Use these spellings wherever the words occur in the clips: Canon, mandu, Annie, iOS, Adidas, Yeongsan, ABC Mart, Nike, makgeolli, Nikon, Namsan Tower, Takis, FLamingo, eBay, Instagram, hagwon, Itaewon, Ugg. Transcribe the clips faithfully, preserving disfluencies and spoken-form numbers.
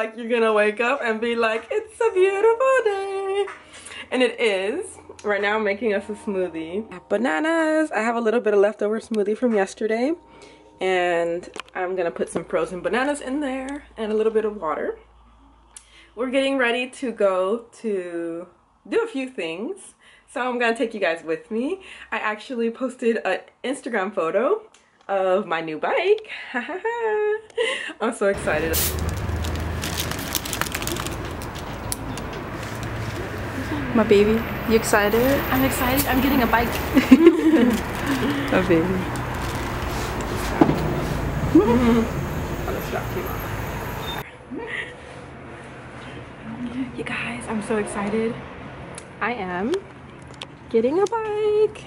like you're gonna wake up and be like, it's a beautiful day. And it is. Right now I'm making us a smoothie. Bananas. I have a little bit of leftover smoothie from yesterday. And I'm gonna put some frozen bananas in there and a little bit of water. We're getting ready to go to do a few things. So I'm gonna take you guys with me. I actually posted an Instagram photo of my new bike. I'm so excited. My baby, you excited? I'm excited, I'm getting a bike. Oh baby. Mm-hmm. You guys, I'm so excited. I am getting a bike.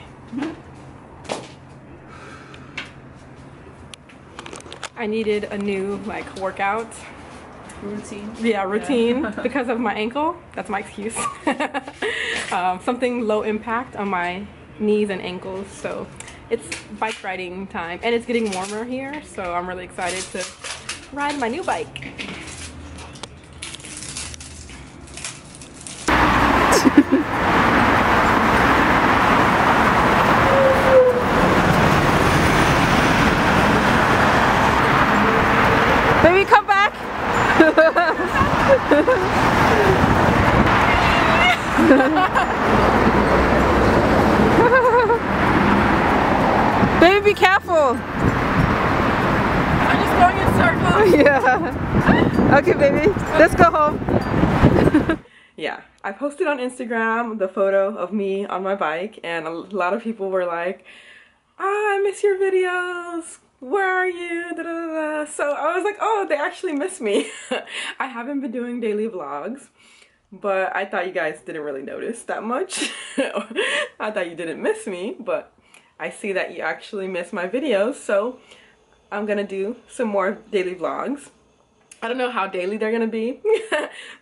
I needed a new like workout routine. Yeah, routine yeah. Because of my ankle. That's my excuse. um, something low impact on my knees and ankles. So it's bike riding time, and it's getting warmer here, so I'm really excited to ride my new bike. Baby, come back! Baby, be careful! I'm just going in circles! Yeah! Okay, baby, let's go home! Yeah, I posted on Instagram the photo of me on my bike, and a lot of people were like, ah, I miss your videos! Where are you? Da, da, da, da. So I was like, oh, they actually miss me! I haven't been doing daily vlogs, but I thought you guys didn't really notice that much. I thought you didn't miss me, but I see that you actually miss my videos, so I'm gonna do some more daily vlogs. I don't know how daily they're gonna be,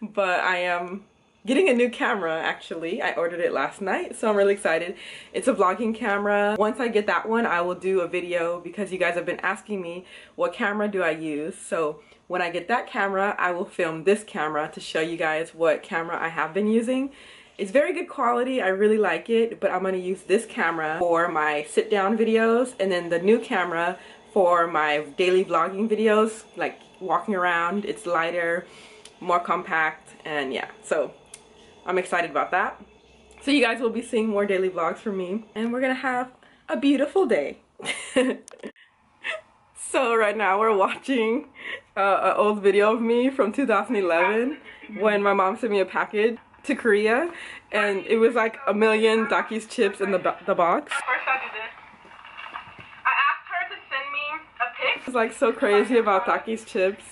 but I am getting a new camera, actually. I ordered it last night, so I'm really excited. It's a vlogging camera. Once I get that one, I will do a video because you guys have been asking me what camera do I use. So when I get that camera, I will film this camera to show you guys what camera I have been using. It's very good quality, I really like it, but I'm going to use this camera for my sit-down videos and then the new camera for my daily vlogging videos, like walking around. It's lighter, more compact, and yeah, so I'm excited about that. So you guys will be seeing more daily vlogs from me, and we're going to have a beautiful day. So right now we're watching uh, an old video of me from two thousand eleven when my mom sent me a package to Korea, and it was like a million Takis chips in the, bo the box. First I'll do this. I asked her to send me a pic. I was like so crazy about Takis chips.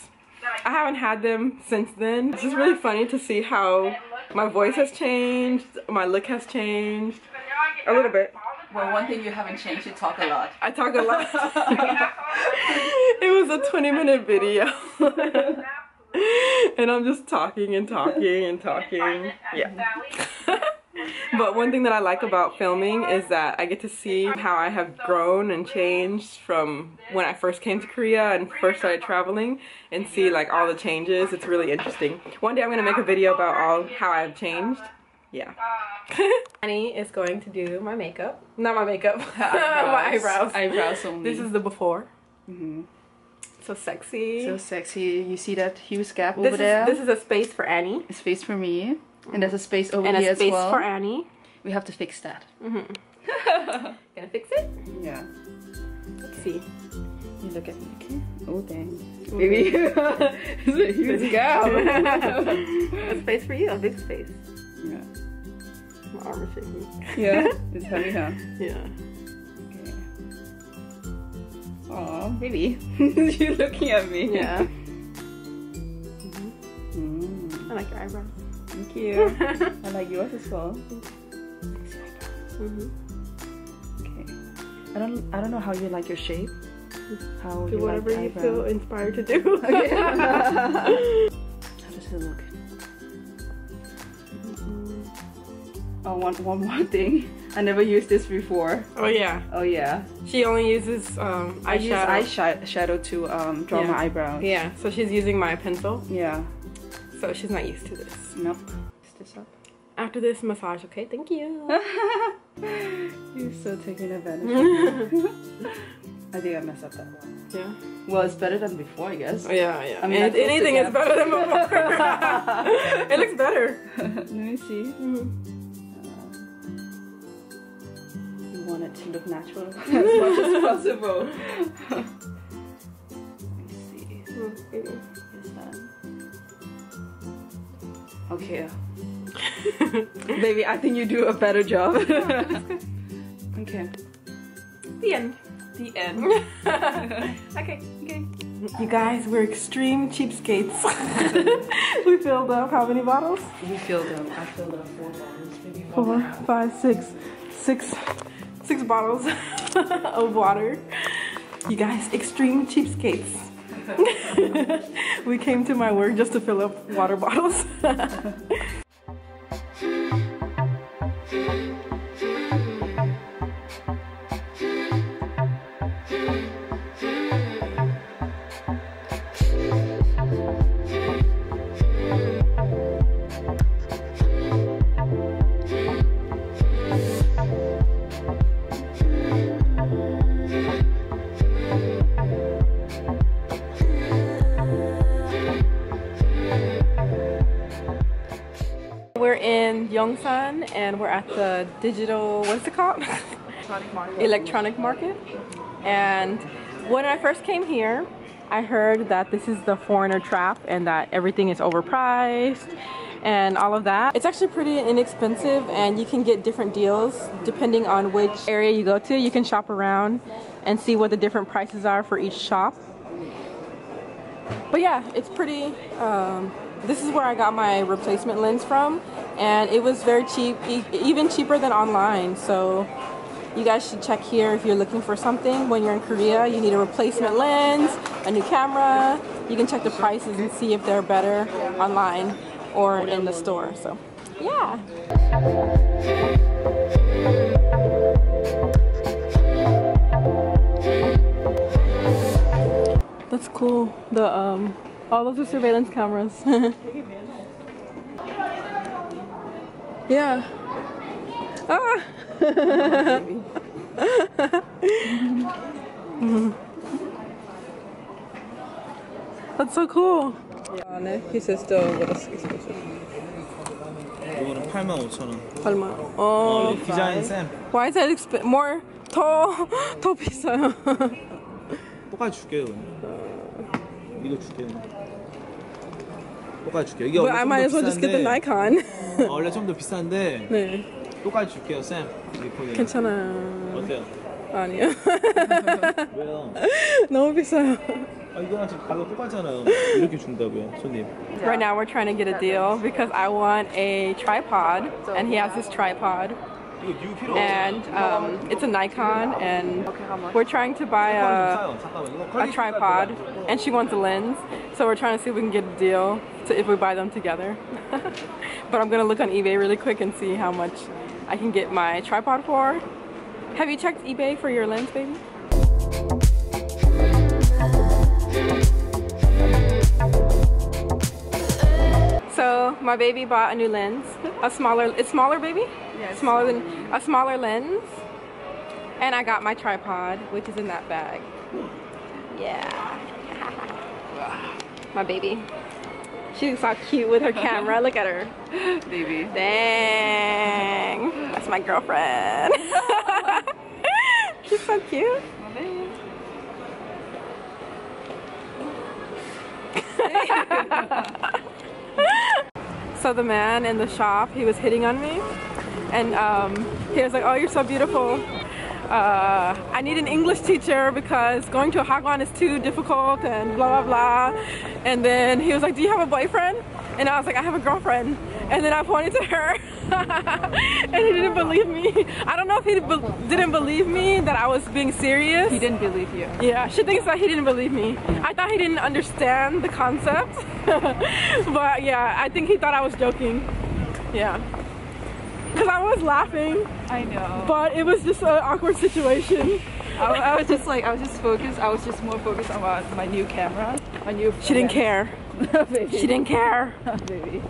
I haven't had them since then. It's just really funny to see how my voice has changed, my look has changed, a little bit. Well, one thing you haven't changed, you talk a lot. I talk a lot. It was a twenty minute video. And I'm just talking and talking and talking. Yeah. But one thing that I like about filming is that I get to see how I have grown and changed from when I first came to Korea and first started traveling, and see like all the changes. It's really interesting. One day I'm gonna make a video about all how I've changed. Yeah. Annie is going to do my makeup. Not my makeup. My eyebrows. Eyebrows only. This is the before. Mm-hmm. So sexy. So sexy. You see that huge gap this over is, there? This is a space for Annie. A space for me. And there's a space over and here as well. And a space for Annie. We have to fix that. Mm-hmm. Gonna fix it? Yeah. Let's see. You look at me, okay? Oh, dang. Ooh. Baby. It's a huge gap. A space for you. A big space. Yeah. My arm is shaking. Yeah. It's heavy, huh? Yeah. Aw, baby. You're looking at me. Yeah. Mm-hmm. I like your eyebrow. Thank you. I like yours as well. Mm-hmm. Okay. I don't I don't know how you like your shape. How do you whatever like you feel inspired to do. Okay. How does it look? Oh, one, one more thing. I never used this before. Oh yeah. Oh yeah. She only uses um, eyeshadow. I use eyeshadow to um, draw yeah. my eyebrows. Yeah. So she's using my pencil. Yeah. so she's not used to this. Nope. Fix this up. After this massage, okay? Thank you. You're so taking advantage of me. I think I messed up that one. Yeah. Well, it's better than before, I guess. Oh, yeah, yeah. I mean, and anything is better than before. It looks better. Let me see. Mm-hmm. Want it to look natural as much as possible. Let me see. Is that okay? Baby, I think you do a better job. Okay. The end. The end. Okay. Okay. You guys, we're extreme cheapskates. We filled up how many bottles? We filled up. I filled up four bottles. Maybe four, one five, six, six. Six bottles of water. You guys, extreme cheapskates. We came to my work just to fill up water bottles. Yeongsan, and we're at the digital, what's it called? Electronic market. Electronic market. And when I first came here, I heard that this is the foreigner trap and that everything is overpriced and all of that. It's actually pretty inexpensive, and you can get different deals depending on which area you go to. You can shop around and see what the different prices are for each shop. But yeah, it's pretty, um, this is where I got my replacement lens from, and it was very cheap, e even cheaper than online. So you guys should check here if you're looking for something. When you're in Korea, you need a replacement lens, a new camera. You can check the prices and see if they're better online or in the store. So yeah. That's cool. The um, all of the surveillance cameras. Yeah. Ah. Mm-hmm. That's so cool. Yeah. He says the what is expensive. eighty-five thousand 원. Oh. Design same. Why is that exp more? 더 더 비싸요. 똑같이 줄게요. 이거 줄게요. 똑같이 줄게요. 이게 I might as well just get the Nikon. 원래 좀 더 비싼데 네. 똑같이 줄게요, 쌤. 괜찮아요. 어때요? 아니요. 왜요? 너무 비싸요. 아, 이거랑 지금 가격 똑같잖아요. 이렇게 준다고요, 손님. Right now we're trying to get a deal because I want a tripod, and he has his tripod. And um, it's a Nikon, and we're trying to buy a, a tripod, and she wants a lens, so we're trying to see if we can get a deal to, if we buy them together. But I'm gonna look on eBay really quick and see how much I can get my tripod for. Have you checked eBay for your lens, baby? So my baby bought a new lens, a smaller, it's smaller, baby? Yeah, it's smaller than, a smaller lens. And I got my tripod, which is in that bag. Yeah. My baby. She looks all cute with her camera. Look at her. Baby. Dang. That's my girlfriend. She's so cute. My baby. So the man in the shop, he was hitting on me, and um, he was like, oh, you're so beautiful. Uh, I need an English teacher because going to a hagwon is too difficult and blah, blah, blah. And then he was like, do you have a boyfriend? And I was like, I have a girlfriend. And then I pointed to her, and he didn't believe me. I don't know if he be didn't believe me that I was being serious. He didn't believe you. Yeah, she thinks that he didn't believe me. I thought he didn't understand the concept. But yeah, I think he thought I was joking. Yeah. Because I was laughing. I know. But it was just an awkward situation. I, I was just like, I was just focused. I was just more focused on my, my new camera. My new. She didn't care. Baby. She didn't care. Oh, baby.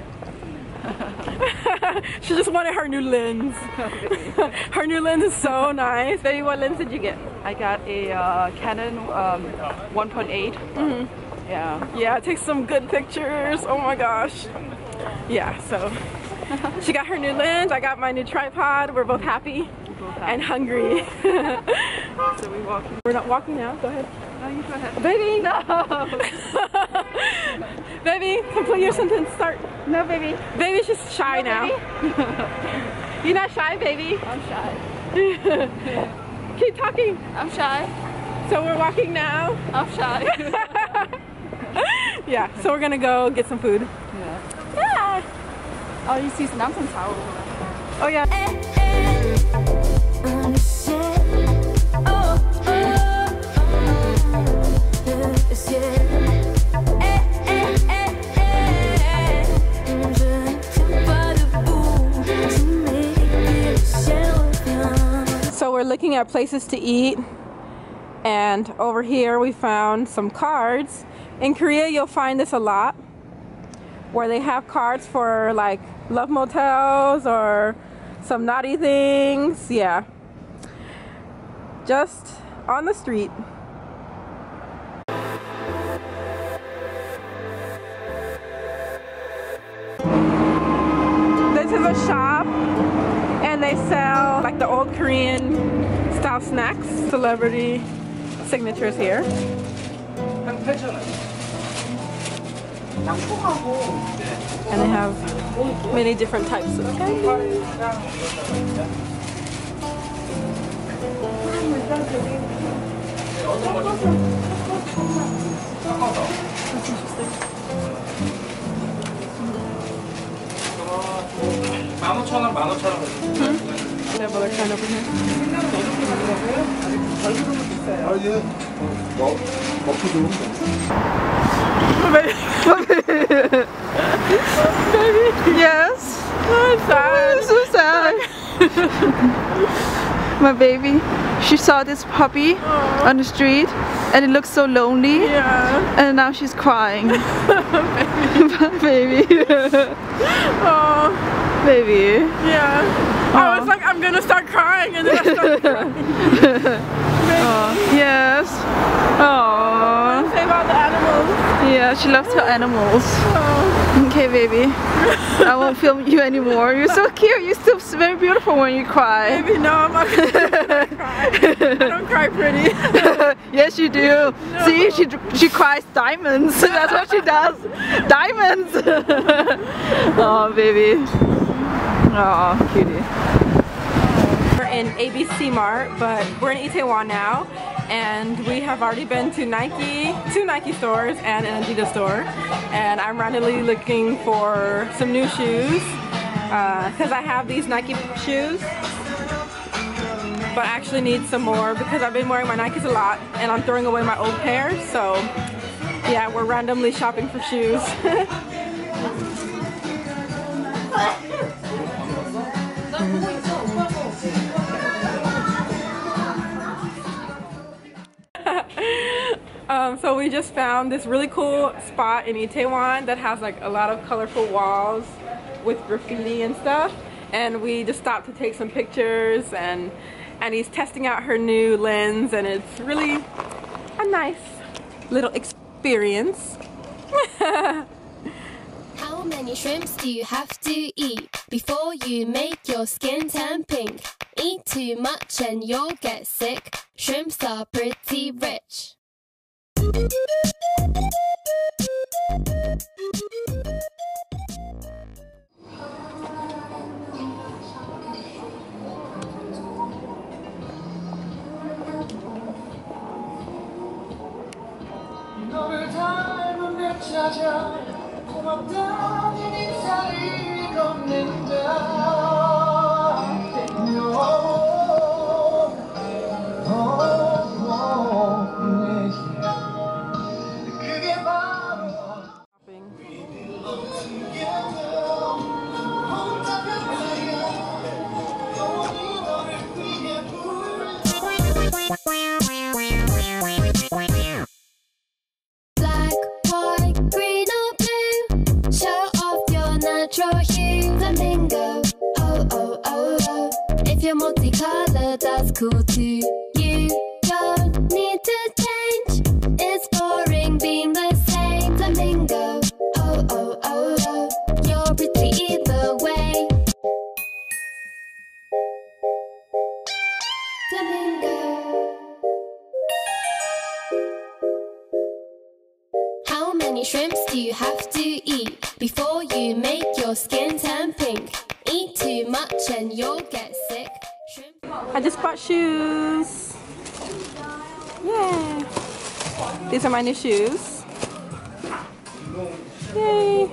She just wanted her new lens. Oh, her new lens is so nice. Baby, what lens did you get? I got a uh, Canon um, one point eight. Mm-hmm. Yeah. Yeah, it takes some good pictures. Oh my gosh. Yeah, so she got her new lens. I got my new tripod. We're both happy. Both happy. And hungry. So we walk. We're not walking now. Go ahead. No, you go ahead. Baby, no. Baby, complete your sentence. Start. No, baby. Baby, she's shy no, now. Baby. You're not shy, baby. I'm shy. Keep talking. I'm shy. So we're walking now. I'm shy. Yeah. So we're gonna go get some food. Yeah. Yeah. Oh, you see Namsan Tower. Oh yeah. So we're looking at places to eat, and over here we found some cards. In Korea you'll find this a lot, where they have cards for like love motels or some naughty things. Yeah, just on the street. This is a shop and they sell like the old Korean style snacks. Celebrity signatures here. And they have many different types of mm-hmm. They have other kind over here. Baby. Yes. Oh, I'm sad. I'm so sad. My baby. She saw this puppy aww on the street and it looked so lonely. Yeah. And now she's crying. Baby. Baby. Aww. Baby. Yeah. Aww. I was like, I'm gonna start crying and then I started crying. Baby. Yes. Aww. Let's save all the animals. Yeah, she loves her animals. Aww. Okay, baby. I won't film you anymore. You're so cute. You're still very beautiful when you cry. Baby, no, I'm not gonna cry. I don't cry pretty. Yes, you do. No. See, she she cries diamonds. That's what she does. Diamonds. Oh, baby. Oh, cutie. We're in A B C Mart, but we're in Itaewon now, and we have already been to Nike, two Nike stores and an Adidas store, and I'm randomly looking for some new shoes because uh, I have these Nike shoes, but I actually need some more because I've been wearing my Nikes a lot and I'm throwing away my old pair. So yeah, we're randomly shopping for shoes. Um, so we just found this really cool spot in Itaewon that has like a lot of colorful walls with graffiti and stuff, and we just stopped to take some pictures, and Annie's testing out her new lens and it's really a nice little experience. How many shrimps do you have to eat before you make your skin turn pink? Eat too much and you'll get sick. Shrimps are pretty rich. Black, white, green or blue. of couture. You don't need to change. It's boring being the same flamingo. Oh, oh, oh, oh. You're pretty either way. Flamingo. How many shrimps do you have to eat before you make your skin turn pink? Eat too much and you'll get sick. I just bought shoes. Yay! These are my new shoes. Yay!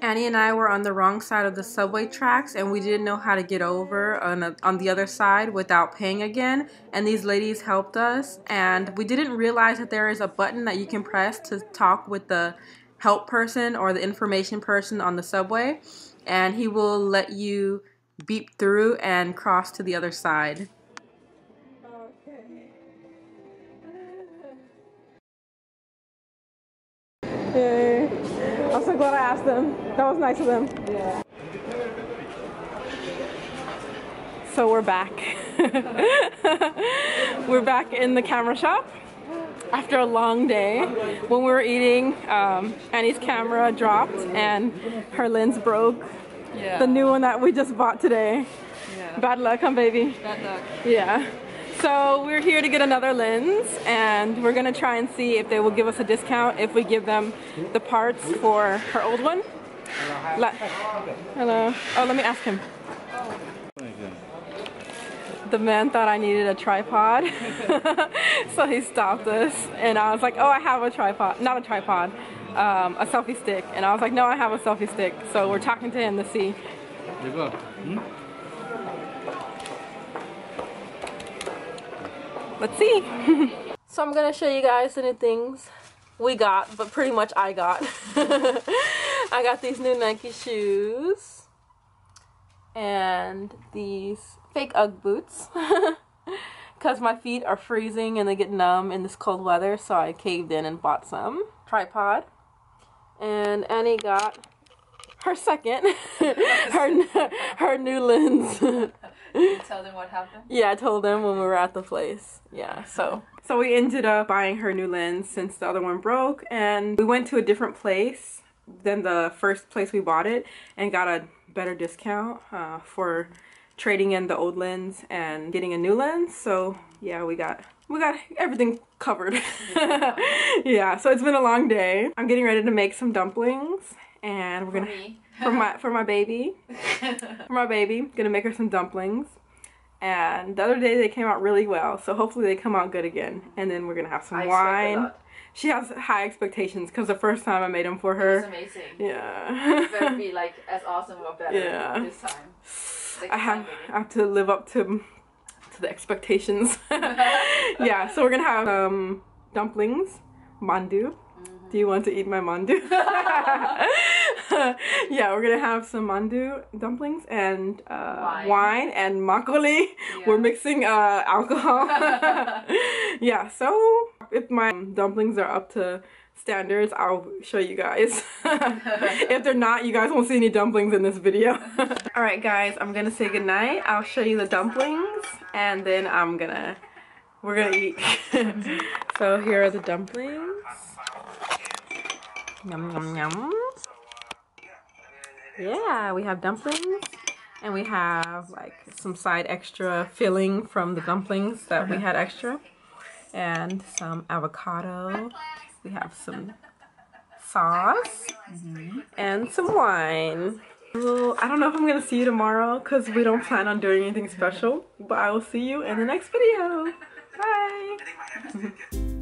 Annie and I were on the wrong side of the subway tracks and we didn't know how to get over on, a, on the other side without paying again, and these ladies helped us, and we didn't realize that there is a button that you can press to talk with the help person or the information person on the subway, and he will let you beep through and cross to the other side. Okay. Yay. I'm so glad I asked them. That was nice of them. Yeah. So we're back. We're back in the camera shop. After a long day, when we were eating, um, Annie's camera dropped and her lens broke. Yeah. The new one that we just bought today. Yeah. Bad luck, huh, baby? Bad luck. Yeah. So we're here to get another lens, and we're gonna try and see if they will give us a discount if we give them the parts for her old one. La Hello. Oh, let me ask him. The man thought I needed a tripod, so he stopped us, and I was like, oh, I have a tripod, not a tripod, um, a selfie stick, and I was like, no, I have a selfie stick, so we're talking to him to see. Let's see. So I'm going to show you guys the new things we got, but pretty much I got. I got these new Nike shoes, and these fake Ugg boots because my feet are freezing and they get numb in this cold weather, so I caved in and bought some tripod. And Annie got her second her, her new lens. Did you tell them what happened? Yeah, I told them when we were at the place. Yeah, so so we ended up buying her new lens since the other one broke, and we went to a different place than the first place we bought it and got a better discount uh, for trading in the old lens and getting a new lens. So yeah, we got we got everything covered. Yeah, so it's been a long day. I'm getting ready to make some dumplings, and we're gonna for my for my baby for my baby gonna make her some dumplings. And the other day they came out really well, so hopefully they come out good again. And then we're gonna have some I wine. She has high expectations because the first time I made them for her, it was amazing. Yeah, it better be like as awesome or better. Yeah. This time. I have, I have to live up to to the expectations. Yeah, so we're gonna have um, dumplings, mandu. Mm-hmm. Do you want to eat my mandu? Yeah, we're gonna have some mandu dumplings and uh, wine. wine and makgeolli. Yeah. We're mixing uh, alcohol. Yeah, so if my dumplings are up to standards, I'll show you guys. If they're not, you guys won't see any dumplings in this video. Alright guys, I'm gonna say goodnight. I'll show you the dumplings and then I'm gonna we're gonna eat. So here are the dumplings. Yum yum yum. Yeah, we have dumplings and we have like some side extra filling from the dumplings that we had extra, and some avocado. We have some sauce. Mm-hmm. And some wine. Well, I don't know if I'm going to see you tomorrow because we don't plan on doing anything special, but I will see you in the next video. Bye!